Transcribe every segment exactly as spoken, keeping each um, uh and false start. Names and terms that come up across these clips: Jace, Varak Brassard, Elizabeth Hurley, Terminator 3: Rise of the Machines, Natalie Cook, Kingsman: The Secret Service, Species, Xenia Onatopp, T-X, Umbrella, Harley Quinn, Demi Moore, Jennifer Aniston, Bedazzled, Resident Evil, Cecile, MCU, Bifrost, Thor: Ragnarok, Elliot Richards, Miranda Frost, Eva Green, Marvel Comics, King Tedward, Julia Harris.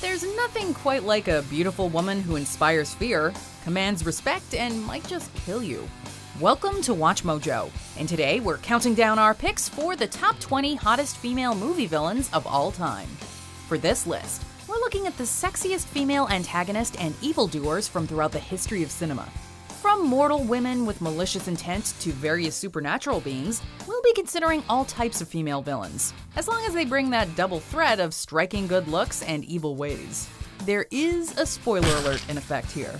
There's nothing quite like a beautiful woman who inspires fear, commands respect, and might just kill you. Welcome to Watch Mojo, and today we're counting down our picks for the top twenty hottest female movie villains of all time. For this list, we're looking at the sexiest female antagonists and evildoers from throughout the history of cinema. From mortal women with malicious intent to various supernatural beings, we'll be considering all types of female villains, as long as they bring that double threat of striking good looks and evil ways. There is a spoiler alert in effect here.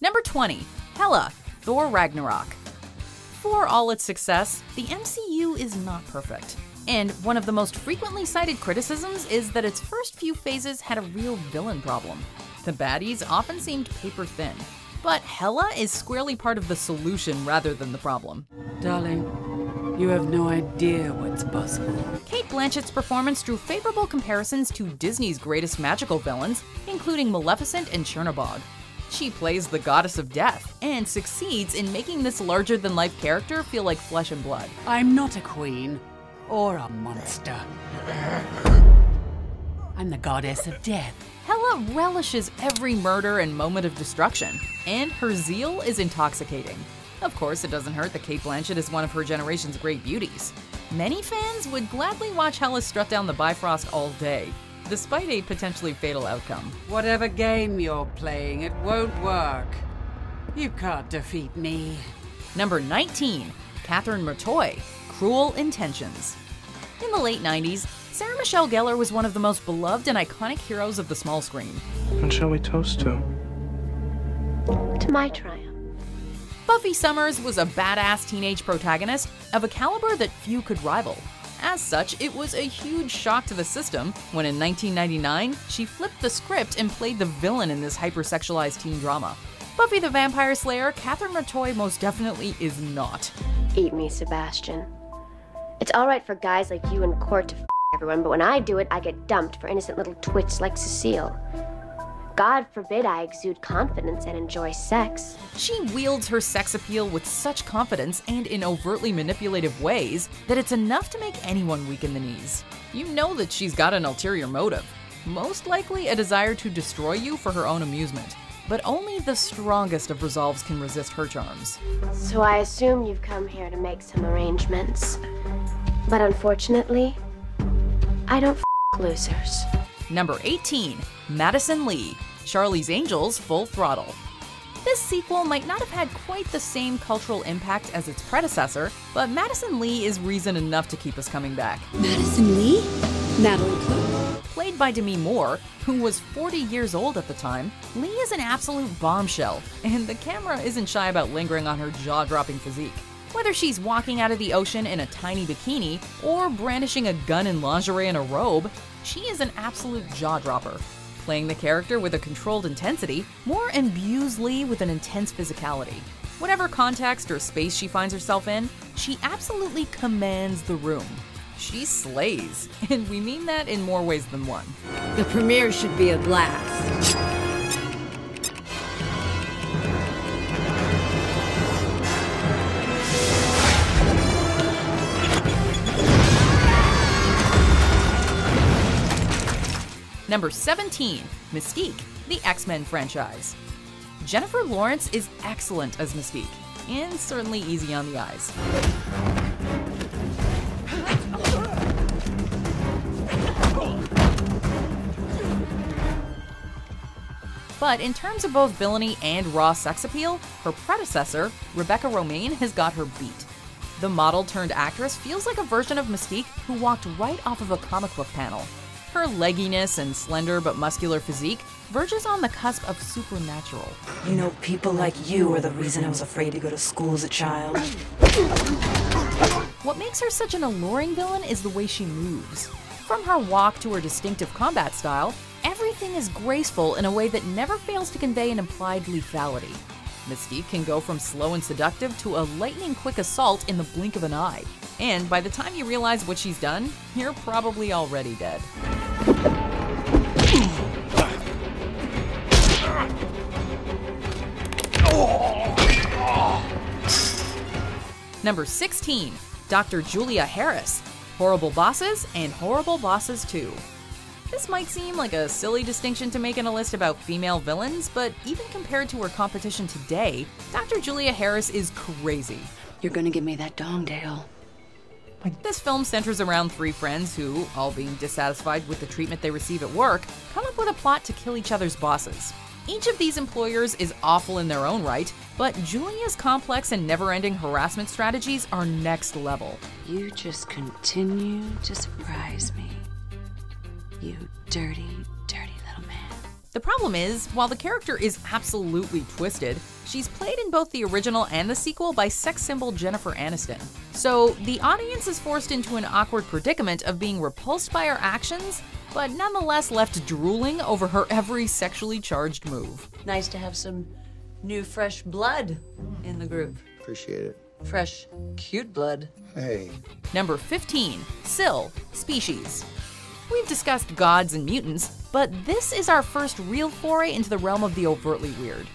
Number twenty. Hela, Thor: Ragnarok. For all its success, the M C U is not perfect, and one of the most frequently cited criticisms is that its first few phases had a real villain problem. The baddies often seemed paper thin, but Hela is squarely part of the solution rather than the problem. Darling, you have no idea what's possible. Cate Blanchett's performance drew favorable comparisons to Disney's greatest magical villains, including Maleficent and Chernobog. She plays the goddess of death and succeeds in making this larger-than-life character feel like flesh and blood. I'm not a queen or a monster. I'm the goddess of death. Hela relishes every murder and moment of destruction, and her zeal is intoxicating. Of course, it doesn't hurt that Cate Blanchett is one of her generation's great beauties. Many fans would gladly watch Hela strut down the Bifrost all day, despite a potentially fatal outcome. Whatever game you're playing, it won't work. You can't defeat me. Number nineteen, Catherine Merteuil, Cruel Intentions. In the late nineties, Sarah Michelle Gellar was one of the most beloved and iconic heroes of the small screen. What shall we toast to? To my triumph. Buffy Summers was a badass teenage protagonist of a caliber that few could rival. As such, it was a huge shock to the system when in nineteen ninety-nine, she flipped the script and played the villain in this hypersexualized teen drama. Buffy the Vampire Slayer, Catherine Merteuil most definitely is not. Eat me, Sebastian. It's all right for guys like you in court to f everyone, but when I do it, I get dumped for innocent little twits like Cecile. God forbid I exude confidence and enjoy sex. She wields her sex appeal with such confidence and in overtly manipulative ways that it's enough to make anyone weak in the knees. You know that she's got an ulterior motive, most likely a desire to destroy you for her own amusement. But only the strongest of resolves can resist her charms. So I assume you've come here to make some arrangements. But unfortunately, I don't f losers. Number eighteen, Madison Lee, Charlie's Angels Full Throttle. This sequel might not have had quite the same cultural impact as its predecessor, but Madison Lee is reason enough to keep us coming back. Madison Lee? Natalie Cook? Played by Demi Moore, who was forty years old at the time, Lee is an absolute bombshell, and the camera isn't shy about lingering on her jaw-dropping physique. Whether she's walking out of the ocean in a tiny bikini or brandishing a gun in lingerie and a robe, she is an absolute jaw-dropper. Playing the character with a controlled intensity, Moore imbues Lee with an intense physicality. Whatever context or space she finds herself in, she absolutely commands the room. She slays, and we mean that in more ways than one. The premiere should be a blast. Number seventeen, Mystique, the X-Men franchise. Jennifer Lawrence is excellent as Mystique, and certainly easy on the eyes. But in terms of both villainy and raw sex appeal, her predecessor, Rebecca Romaine, has got her beat. The model-turned-actress feels like a version of Mystique who walked right off of a comic book panel. Her legginess and slender but muscular physique verges on the cusp of supernatural. You know, people like you are the reason I was afraid to go to school as a child. What makes her such an alluring villain is the way she moves. From her walk to her distinctive combat style, everything is graceful in a way that never fails to convey an implied lethality. Mystique can go from slow and seductive to a lightning-quick assault in the blink of an eye. And by the time you realize what she's done, you're probably already dead. Number sixteen, Doctor Julia Harris, Horrible Bosses and Horrible Bosses two. This might seem like a silly distinction to make in a list about female villains, but even compared to her competition today, Doctor Julia Harris is crazy. You're gonna give me that dong, Dale. This film centers around three friends who, all being dissatisfied with the treatment they receive at work, come up with a plot to kill each other's bosses. Each of these employers is awful in their own right, but Julia's complex and never-ending harassment strategies are next level. You just continue to surprise me, you dirty, dirty little man. The problem is, while the character is absolutely twisted, she's played in both the original and the sequel by sex symbol Jennifer Aniston. So the audience is forced into an awkward predicament of being repulsed by her actions, but nonetheless left drooling over her every sexually charged move. Nice to have some new fresh blood in the group. Appreciate it. Fresh, cute blood. Hey. Number fifteen, Sil, Species. We've discussed gods and mutants, but this is our first real foray into the realm of the overtly weird.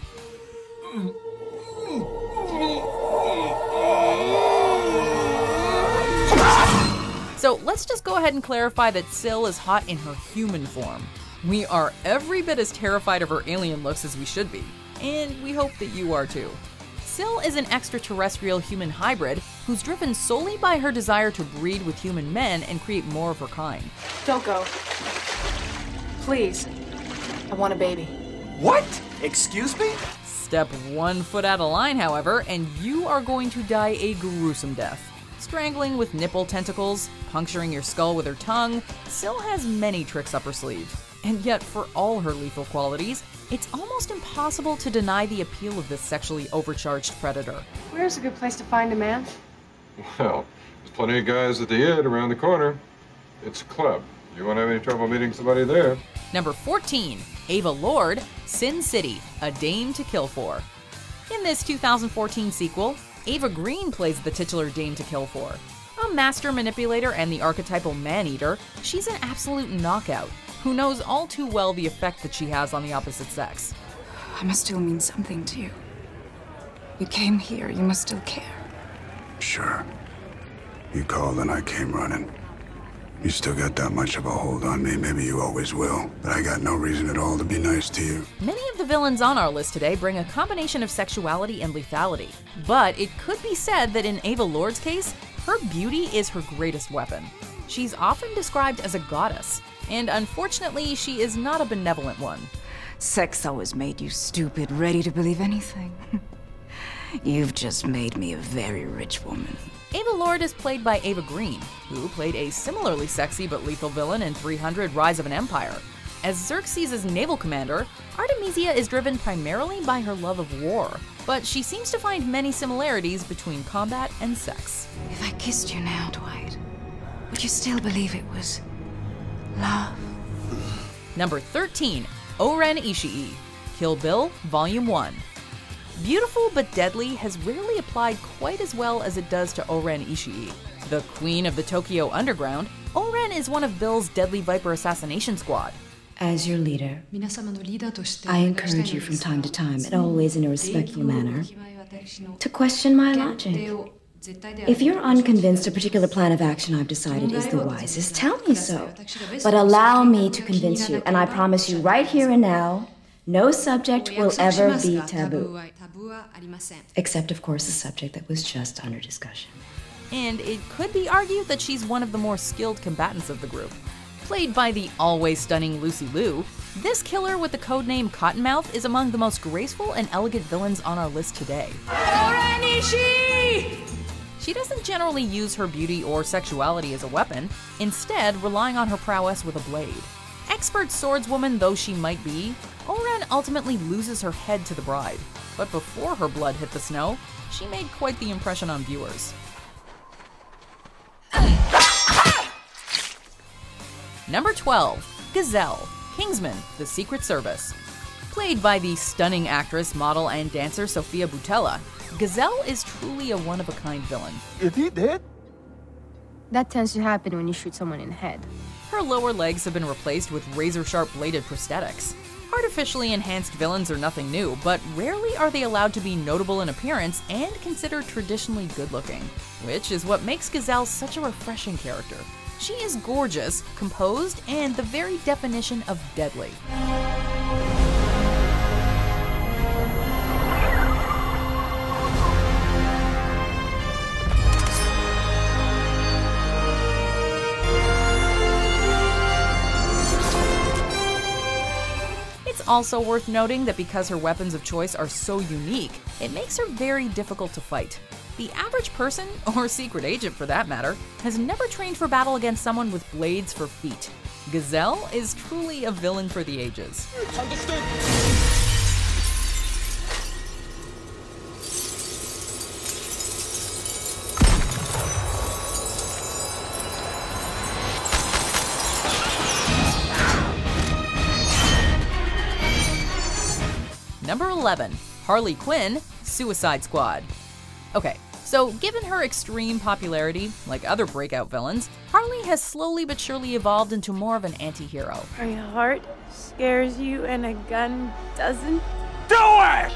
So let's just go ahead and clarify that Sil is hot in her human form. We are every bit as terrified of her alien looks as we should be, and we hope that you are too. Sil is an extraterrestrial human hybrid who's driven solely by her desire to breed with human men and create more of her kind. Don't go. Please. I want a baby. What? Excuse me? Step one foot out of line, however, and you are going to die a gruesome death. Strangling with nipple tentacles, puncturing your skull with her tongue, Sil has many tricks up her sleeve. And yet, for all her lethal qualities, it's almost impossible to deny the appeal of this sexually overcharged predator. Where's a good place to find a man? Well, there's plenty of guys at the inn around the corner. It's a club. You won't have any trouble meeting somebody there. Number fourteen, Ava Lord, Sin City, A Dame to Kill For. In this two thousand fourteen sequel, Eva Green plays the titular Dame to Kill For. A master manipulator and the archetypal man-eater, she's an absolute knockout, who knows all too well the effect that she has on the opposite sex. I must still mean something to you. You came here, you must still care. Sure. You called and I came running. You still got that much of a hold on me, maybe you always will, but I got no reason at all to be nice to you. Many of the villains on our list today bring a combination of sexuality and lethality, but it could be said that in Ava Lord's case, her beauty is her greatest weapon. She's often described as a goddess, and unfortunately, she is not a benevolent one. Sex always made you stupid, ready to believe anything. You've just made me a very rich woman. Ava Lord is played by Eva Green, who played a similarly sexy but lethal villain in three hundred Rise of an Empire. As Xerxes' naval commander, Artemisia is driven primarily by her love of war, but she seems to find many similarities between combat and sex. If I kissed you now, Dwight, would you still believe it was love? Number thirteen, O-Ren Ishii, Kill Bill, Volume one. Beautiful but deadly has rarely applied quite as well as it does to O-Ren Ishii. The queen of the Tokyo underground, O-Ren is one of Bill's deadly Viper assassination squad. As your leader, I encourage you from time to time, and always in a respectful manner, to question my logic. If you're unconvinced a particular plan of action I've decided is the wisest, tell me so. But allow me to convince you, and I promise you right here and now, no subject will ever be taboo. Except, of course, the subject that was just under discussion. And it could be argued that she's one of the more skilled combatants of the group. Played by the always stunning Lucy Liu, this killer with the codename Cottonmouth is among the most graceful and elegant villains on our list today. O-Ren Ishii! She doesn't generally use her beauty or sexuality as a weapon, instead relying on her prowess with a blade. Expert swordswoman though she might be, O-Ren ultimately loses her head to the bride. But before her blood hit the snow, she made quite the impression on viewers. Number twelve, Gazelle, Kingsman, The Secret Service. Played by the stunning actress, model, and dancer Sofia Boutella, Gazelle is truly a one-of-a-kind villain. Is he dead? That tends to happen when you shoot someone in the head. Her lower legs have been replaced with razor-sharp bladed prosthetics. Artificially enhanced villains are nothing new, but rarely are they allowed to be notable in appearance and considered traditionally good-looking, which is what makes Gazelle such a refreshing character. She is gorgeous, composed, and the very definition of deadly. Also worth noting that because her weapons of choice are so unique, it makes her very difficult to fight. The average person, or secret agent for that matter, has never trained for battle against someone with blades for feet. Gazelle is truly a villain for the ages. Understood. Number eleven, Harley Quinn, Suicide Squad. Okay, so given her extreme popularity, like other breakout villains, Harley has slowly but surely evolved into more of an anti-hero. My heart scares you and a gun doesn't do it!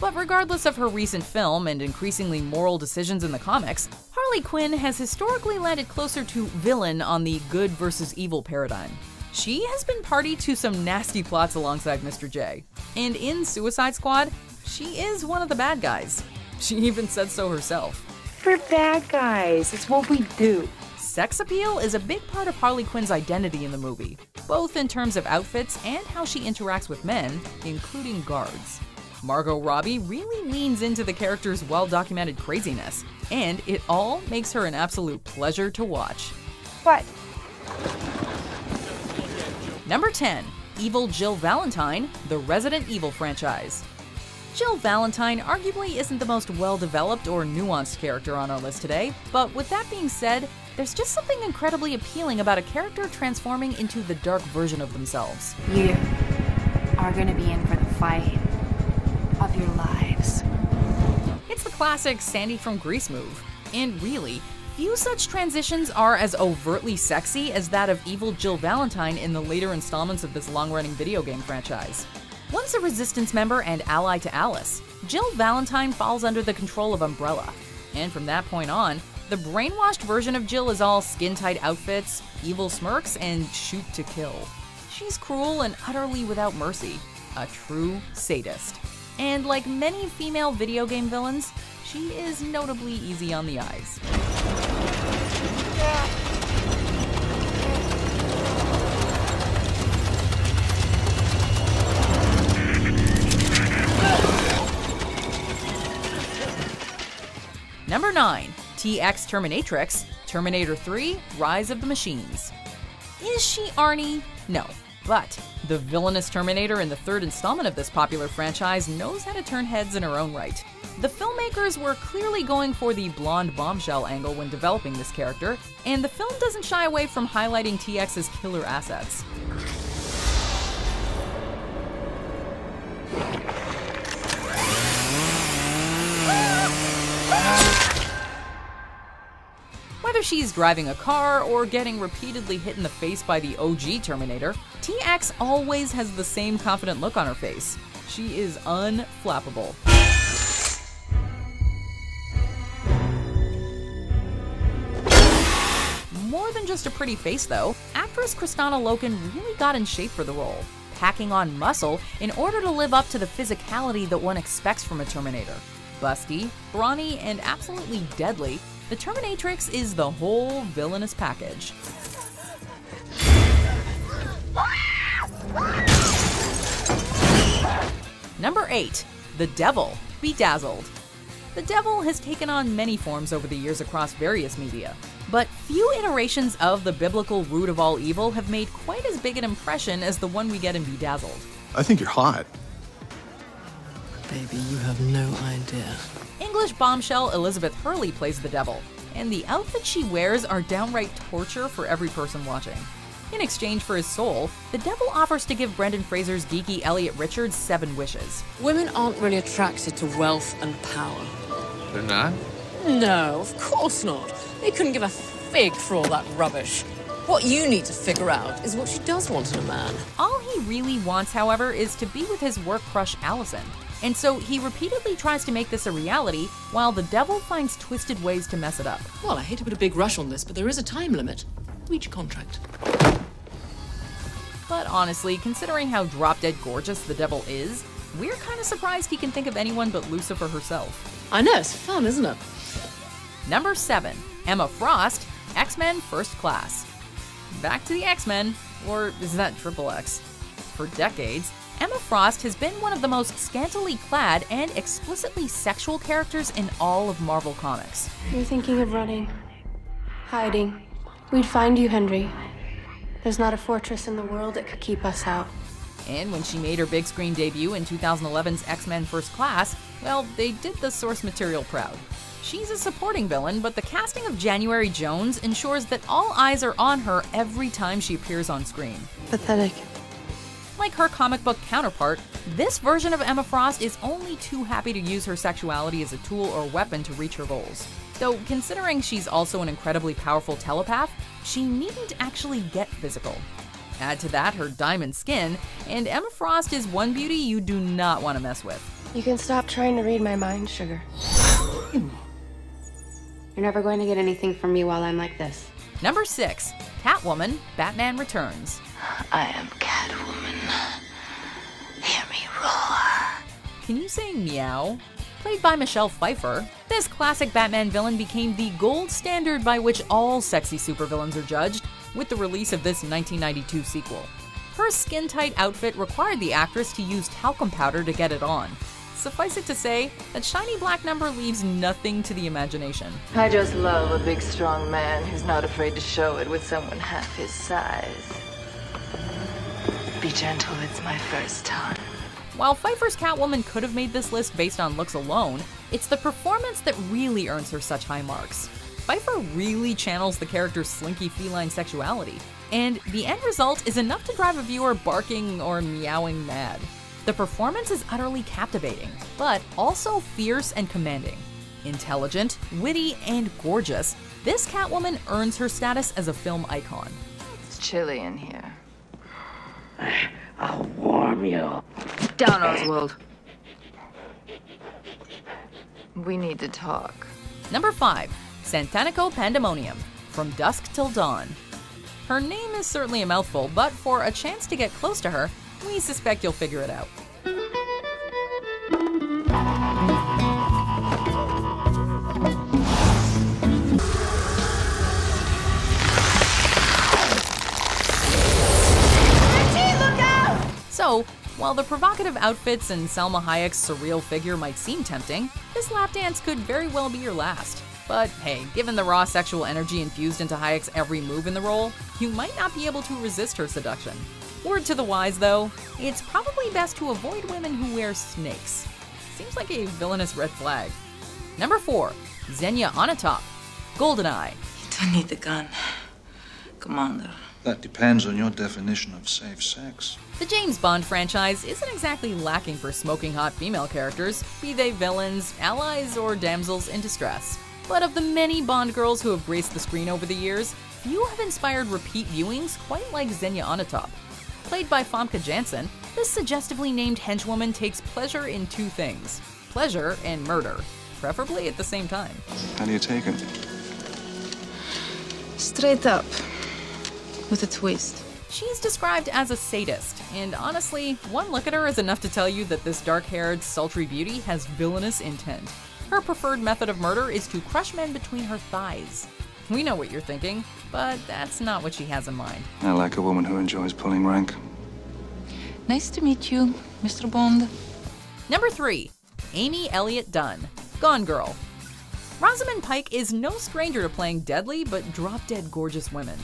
But regardless of her recent film and increasingly moral decisions in the comics, Harley Quinn has historically landed closer to villain on the good versus evil paradigm. She has been party to some nasty plots alongside Mister J. And in Suicide Squad, she is one of the bad guys. She even said so herself. We're bad guys, it's what we do. Sex appeal is a big part of Harley Quinn's identity in the movie, both in terms of outfits and how she interacts with men, including guards. Margot Robbie really leans into the character's well-documented craziness, and it all makes her an absolute pleasure to watch. What? Number ten, Evil Jill Valentine, the Resident Evil franchise. Jill Valentine arguably isn't the most well-developed or nuanced character on our list today, but with that being said, there's just something incredibly appealing about a character transforming into the dark version of themselves. You are gonna be in for the fight of your lives. It's the classic Sandy from Grease move, and really, few such transitions are as overtly sexy as that of evil Jill Valentine in the later installments of this long-running video game franchise. Once a Resistance member and ally to Alice, Jill Valentine falls under the control of Umbrella. And from that point on, the brainwashed version of Jill is all skin-tight outfits, evil smirks, and shoot to kill. She's cruel and utterly without mercy, a true sadist. And like many female video game villains, she is notably easy on the eyes. Number nine, T X Terminatrix, Terminator three, Rise of the Machines. Is she Arnie? No, but the villainous Terminator in the third installment of this popular franchise knows how to turn heads in her own right. The filmmakers were clearly going for the blonde bombshell angle when developing this character, and the film doesn't shy away from highlighting T X's killer assets. Whether she's driving a car or getting repeatedly hit in the face by the O G Terminator, T X always has the same confident look on her face. She is unflappable. More than just a pretty face though, actress Kristana Loken really got in shape for the role, packing on muscle in order to live up to the physicality that one expects from a Terminator. Busty, brawny, and absolutely deadly, the Terminatrix is the whole villainous package. Number eight, The Devil, Bedazzled. The Devil has taken on many forms over the years across various media, but few iterations of the biblical root of all evil have made quite as big an impression as the one we get in Bedazzled. I think you're hot. Baby, you have no idea. English bombshell Elizabeth Hurley plays the devil, and the outfits she wears are downright torture for every person watching. In exchange for his soul, the devil offers to give Brendan Fraser's geeky Elliot Richards seven wishes. Women aren't really attracted to wealth and power. They're not? No, of course not. They couldn't give a fig for all that rubbish. What you need to figure out is what she does want in a man. All he really wants, however, is to be with his work crush Allison, And so he repeatedly tries to make this a reality, while the devil finds twisted ways to mess it up. Well, I hate to put a big rush on this, but there is a time limit to each contract. But honestly, considering how drop-dead gorgeous the devil is, we're kind of surprised he can think of anyone but Lucifer herself. I know, it's fun, isn't it? Number seven, Emma Frost, X-Men: First Class. Back to the X-Men, or is that Triple X? For decades, Emma Frost has been one of the most scantily clad and explicitly sexual characters in all of Marvel Comics. You're thinking of running, hiding. We'd find you, Henry. There's not a fortress in the world that could keep us out. And when she made her big screen debut in two thousand eleven's X-Men: First Class, well, they did the source material proud. She's a supporting villain, but the casting of January Jones ensures that all eyes are on her every time she appears on screen. Pathetic. Like her comic book counterpart, this version of Emma Frost is only too happy to use her sexuality as a tool or weapon to reach her goals. Though considering she's also an incredibly powerful telepath, she needn't actually get physical. Add to that her diamond skin, and Emma Frost is one beauty you do not want to mess with. You can stop trying to read my mind, sugar. You're never going to get anything from me while I'm like this. Number six, Catwoman, Batman Returns. I am Catwoman. Hear me roar. Can you say meow? Played by Michelle Pfeiffer, this classic Batman villain became the gold standard by which all sexy supervillains are judged with the release of this nineteen ninety-two sequel. Her skin-tight outfit required the actress to use talcum powder to get it on. Suffice it to say, that shiny black number leaves nothing to the imagination. I just love a big strong man who's not afraid to show it with someone half his size. Be gentle, it's my first time. While Pfeiffer's Catwoman could have made this list based on looks alone, it's the performance that really earns her such high marks. Pfeiffer really channels the character's slinky feline sexuality, and the end result is enough to drive a viewer barking or meowing mad. The performance is utterly captivating, but also fierce and commanding. Intelligent, witty, and gorgeous, this Catwoman earns her status as a film icon. It's chilly in here. I'll warm you. Down, Oswald. We need to talk. Number five, Santanico Pandemonium, From Dusk Till Dawn. Her name is certainly a mouthful, but for a chance to get close to her, we suspect you'll figure it out. Richie, look out! So, while the provocative outfits and Salma Hayek's surreal figure might seem tempting, this lap dance could very well be your last. But hey, given the raw sexual energy infused into Hayek's every move in the role, you might not be able to resist her seduction. Word to the wise, though, it's probably best to avoid women who wear snakes. Seems like a villainous red flag. Number four, Xenia Onatopp, Goldeneye. You don't need the gun, Commander. That depends on your definition of safe sex. The James Bond franchise isn't exactly lacking for smoking hot female characters, be they villains, allies, or damsels in distress. But of the many Bond girls who have graced the screen over the years, few have inspired repeat viewings quite like Xenia Onatopp. Played by Famke Janssen, this suggestively named henchwoman takes pleasure in two things, pleasure and murder, preferably at the same time. How do you take it? Straight up, with a twist. She's described as a sadist, and honestly, one look at her is enough to tell you that this dark-haired, sultry beauty has villainous intent. Her preferred method of murder is to crush men between her thighs. We know what you're thinking, but that's not what she has in mind. I like a woman who enjoys pulling rank. Nice to meet you, Mister Bond. Number three, Amy Elliott Dunn, Gone Girl. Rosamund Pike is no stranger to playing deadly but drop-dead gorgeous women.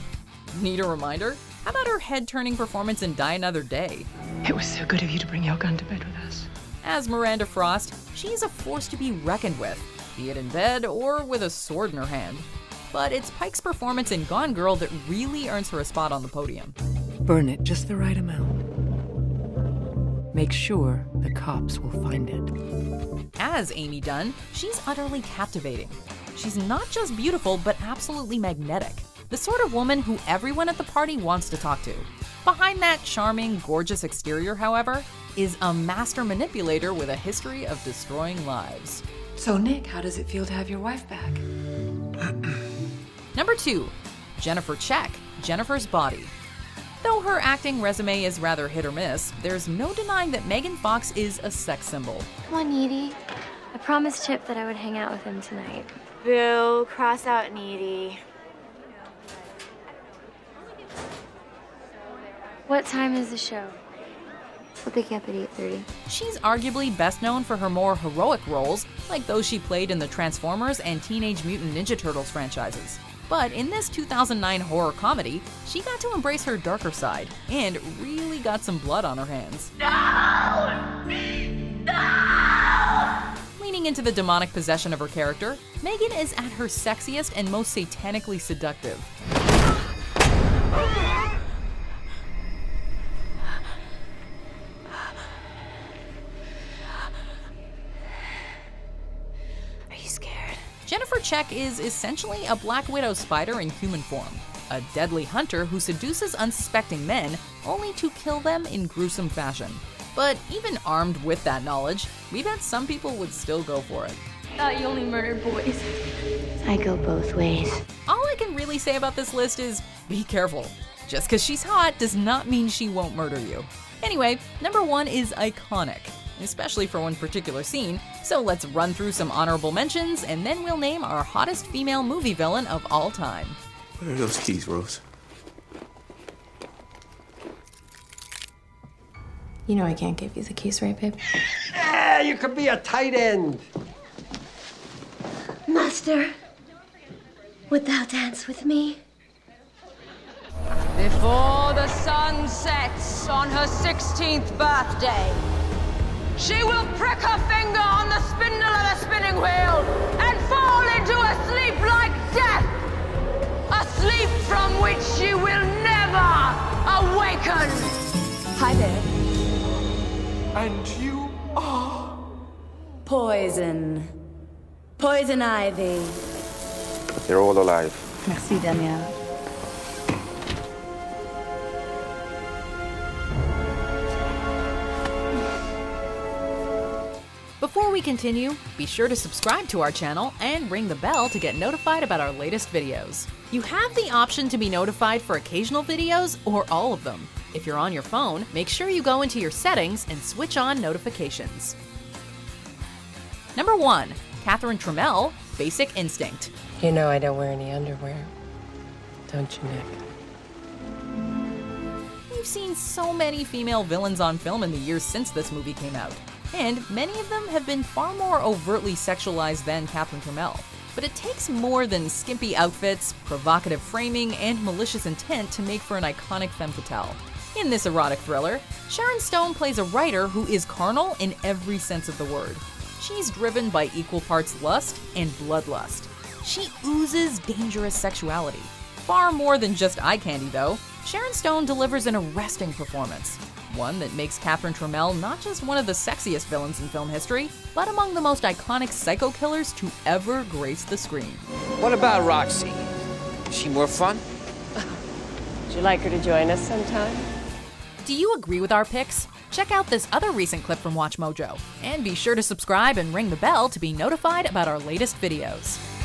Need a reminder? How about her head-turning performance in Die Another Day? It was so good of you to bring your gun to bed with us. As Miranda Frost, she's a force to be reckoned with, be it in bed or with a sword in her hand. But it's Pike's performance in Gone Girl that really earns her a spot on the podium. Burn it just the right amount. Make sure the cops will find it. As Amy Dunn, she's utterly captivating. She's not just beautiful, but absolutely magnetic. The sort of woman who everyone at the party wants to talk to. Behind that charming, gorgeous exterior, however, is a master manipulator with a history of destroying lives. So Nick, how does it feel to have your wife back? Number two, Jennifer Check, Jennifer's Body. Though her acting resume is rather hit or miss, there's no denying that Megan Fox is a sex symbol. Come on, Needy. I promised Chip that I would hang out with him tonight. Boo, cross out Needy. What time is the show? We'll pick you up at eight thirty. She's arguably best known for her more heroic roles, like those she played in the Transformers and Teenage Mutant Ninja Turtles franchises. But in this two thousand nine horror comedy, she got to embrace her darker side and really got some blood on her hands. No! No! Leaning into the demonic possession of her character, Megan is at her sexiest and most satanically seductive. Jennifer Check is essentially a Black Widow spider in human form, a deadly hunter who seduces unsuspecting men only to kill them in gruesome fashion. But even armed with that knowledge, we bet some people would still go for it. I thought you only murdered boys. I go both ways. All I can really say about this list is be careful. Just because she's hot does not mean she won't murder you. Anyway, number one is iconic, especially for one particular scene, so let's run through some honorable mentions and then we'll name our hottest female movie villain of all time. Where are those keys, Rose? You know I can't give you the keys, right, babe? Ah, you could be a tight end! Master, would thou dance with me? Before the sun sets on her sixteenth birthday, she will prick her finger on the spindle of a spinning wheel and fall into a sleep like death, a sleep from which she will never awaken. Hi there. And you are... Poison. Poison ivy. They're all alive. Merci, Damien. Before we continue, be sure to subscribe to our channel and ring the bell to get notified about our latest videos. You have the option to be notified for occasional videos or all of them. If you're on your phone, make sure you go into your settings and switch on notifications. Number one, Catherine Tremell, Basic Instinct. You know I don't wear any underwear, don't you, Nick? We've seen so many female villains on film in the years since this movie came out, and many of them have been far more overtly sexualized than Catherine Tremell. But it takes more than skimpy outfits, provocative framing, and malicious intent to make for an iconic femme fatale. In this erotic thriller, Sharon Stone plays a writer who is carnal in every sense of the word. She's driven by equal parts lust and bloodlust. She oozes dangerous sexuality. Far more than just eye candy, though, Sharon Stone delivers an arresting performance. One that makes Catherine Tremell not just one of the sexiest villains in film history, but among the most iconic psycho killers to ever grace the screen. What about Roxy? Is she more fun? Would you like her to join us sometime? Do you agree with our picks? Check out this other recent clip from WatchMojo, and be sure to subscribe and ring the bell to be notified about our latest videos.